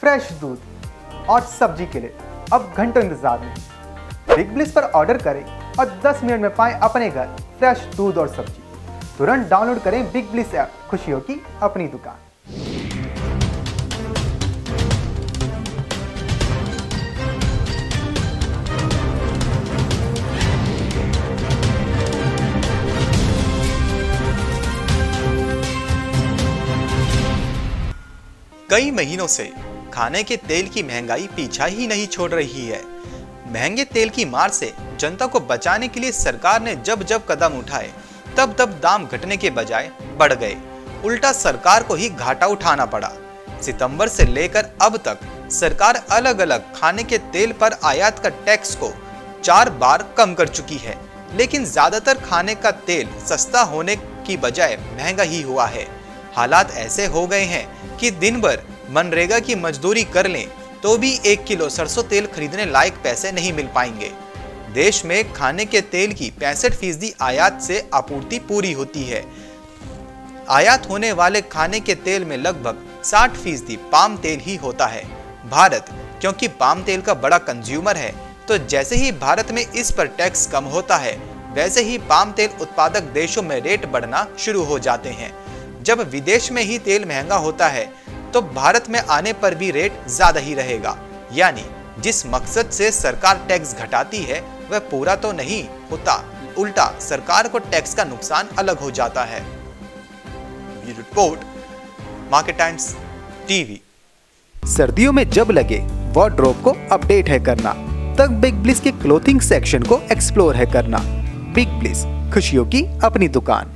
Fresh दूध और सब्जी के लिए अब घंटों इंतजार नहीं। बिग ब्लिस पर ऑर्डर करें और 10 मिनट में पाएं अपने घर फ्रेश दूध और सब्जी। तुरंत डाउनलोड करें बिग ब्लिस ऐप, खुशियों की अपनी दुकान। कई महीनों से खाने के तेल की महंगाई पीछा ही नहीं छोड़ रही है। महंगे तेल की मार से जनता को बचाने के लिए सरकार ने जब जब कदम उठाए तब तब दाम घटने के बजाय बढ़ गए। उल्टा सरकार को ही घाटा उठाना पड़ा। सितंबर से लेकर अब तक सरकार अलग अलग खाने के तेल पर आयात का टैक्स को 4 बार कम कर चुकी है, लेकिन ज्यादातर खाने का तेल सस्ता होने की बजाय महंगा ही हुआ है। हालात ऐसे हो गए हैं कि दिन भर मनरेगा की मजदूरी कर लें तो भी 1 किलो सरसों तेल खरीदने लायक पैसे नहीं मिल पाएंगे। देश में खाने के तेल की 65% आयात से आपूर्ति पूरी होती है। आयात होने वाले खाने के तेल में लगभग 60% पाम तेल ही होता है। भारत क्योंकि पाम तेल का बड़ा कंज्यूमर है, तो जैसे ही भारत में इस पर टैक्स कम होता है वैसे ही पाम तेल उत्पादक देशों में रेट बढ़ना शुरू हो जाते हैं। जब विदेश में ही तेल महंगा होता है तो भारत में आने पर भी रेट ज्यादा ही रहेगा। यानी जिस मकसद से सरकार टैक्स घटाती है वह पूरा तो नहीं होता, उल्टा सरकार को टैक्स का नुकसान अलग हो जाता है। Bureau report, Market Times TV. सर्दियों में जब लगे वार्डरोब को अपडेट है करना, तब बिग ब्लिस के क्लोथिंग सेक्शन को एक्सप्लोर है करना। बिग ब्लिस, खुशियों की अपनी दुकान।